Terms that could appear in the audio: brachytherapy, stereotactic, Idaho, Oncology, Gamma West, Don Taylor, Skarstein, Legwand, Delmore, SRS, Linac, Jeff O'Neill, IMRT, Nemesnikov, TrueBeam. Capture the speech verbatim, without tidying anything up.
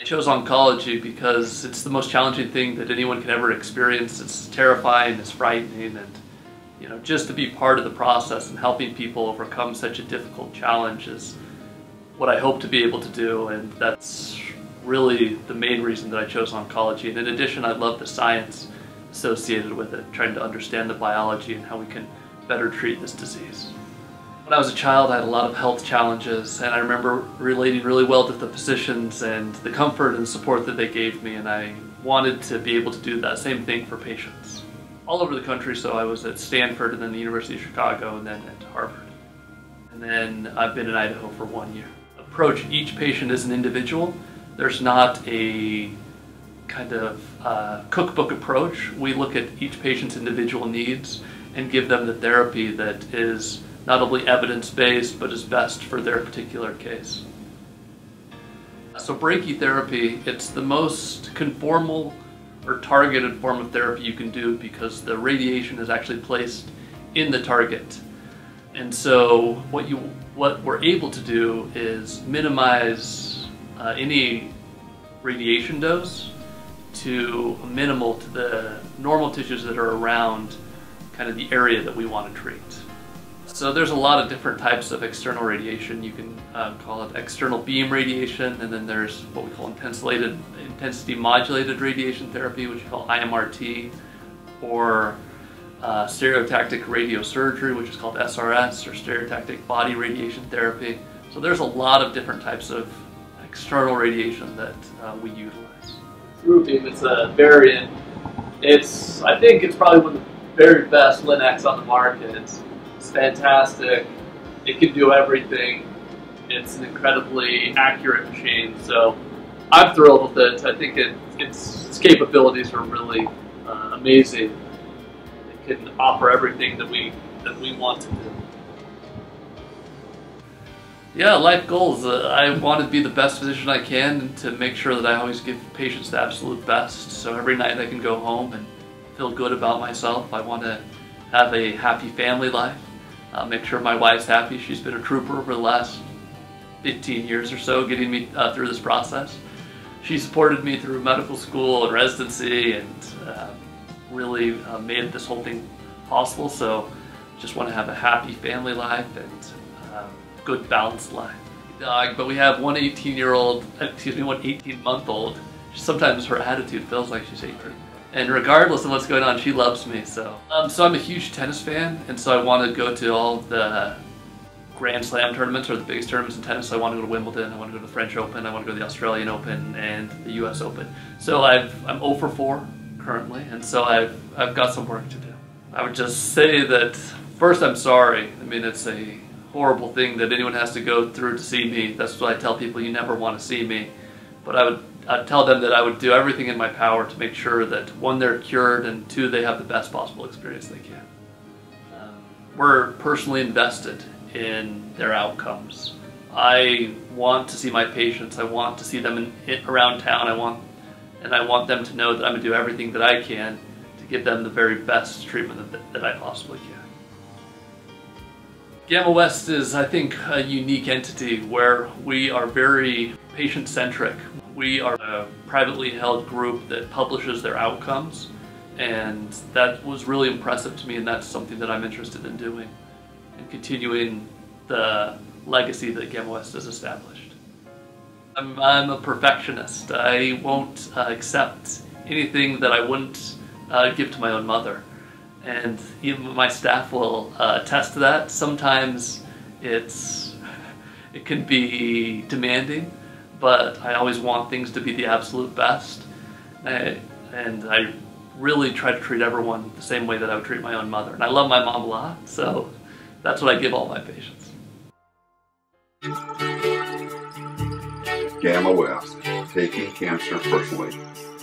I chose oncology because it's the most challenging thing that anyone can ever experience. It's terrifying, it's frightening, and you know, just to be part of the process and helping people overcome such a difficult challenge is what I hope to be able to do, and that's really the main reason that I chose oncology. And in addition, I love the science associated with it, trying to understand the biology and how we can better treat this disease. When I was a child, I had a lot of health challenges, and I remember relating really well to the physicians and the comfort and support that they gave me, and I wanted to be able to do that same thing for patients all over the country. So I was at Stanford, and then the University of Chicago, and then at Harvard. And then I've been in Idaho for one year. Approach each patient as an individual. There's not a kind of uh, cookbook approach. We look at each patient's individual needs and give them the therapy that is not only evidence-based, but is best for their particular case. So brachytherapy, it's the most conformal or targeted form of therapy you can do because the radiation is actually placed in the target. And so what, you, what we're able to do is minimize uh, any radiation dose to minimal to the normal tissues that are around kind of the area that we want to treat. So there's a lot of different types of external radiation. You can uh, call it external beam radiation, and then there's what we call intensity modulated radiation therapy, which we call I M R T, or uh, stereotactic radiosurgery, which is called S R S, or stereotactic body radiation therapy. So there's a lot of different types of external radiation that uh, we utilize. TrueBeam, it's a variant. It's, I think it's probably one of the very best Linacs on the market. It's, It's fantastic. It can do everything. It's an incredibly accurate machine, so I'm thrilled with it. I think it, its, its capabilities are really uh, amazing. It can offer everything that we that we want to do. Yeah, life goals. Uh, I want to be the best physician I can, and to make sure that I always give patients the absolute best. So every night I can go home and feel good about myself. I want to have a happy family life. Uh, make sure my wife's happy. She's been a trooper over the last fifteen years or so, getting me uh, through this process. She supported me through medical school and residency, and uh, really uh, made this whole thing possible. So just want to have a happy family life and uh, good balanced life. Uh, but we have one eighteen-year-old, excuse me, one eighteen-month-old. Sometimes her attitude feels like she's eighteen. And regardless of what's going on, she loves me, so. Um, so I'm a huge tennis fan, and so I want to go to all the Grand Slam tournaments, or the biggest tournaments in tennis. I want to go to Wimbledon, I want to go to the French Open, I want to go to the Australian Open, and the U S Open. So I've, I'm zero for four currently, and so I've, I've got some work to do. I would just say that, first, I'm sorry. I mean, it's a horrible thing that anyone has to go through to see me. That's what I tell people, you never want to see me. But I would I'd tell them that I would do everything in my power to make sure that, one, they're cured, and two, they have the best possible experience they can. Um, we're personally invested in their outcomes. I want to see my patients. I want to see them in, in, around town. I want, and I want them to know that I'm going to do everything that I can to give them the very best treatment that, that I possibly can. Gamma West is, I think, a unique entity where we are very patient-centric. We are a privately held group that publishes their outcomes, and that was really impressive to me, and that's something that I'm interested in doing and continuing the legacy that Gamma West has established. I'm, I'm a perfectionist. I won't uh, accept anything that I wouldn't uh, give to my own mother, and even my staff will uh, attest to that. Sometimes it's, it can be demanding, but I always want things to be the absolute best. I, and I really try to treat everyone the same way that I would treat my own mother. And I love my mom a lot, so that's what I give all my patients. Gamma West, taking cancer personally.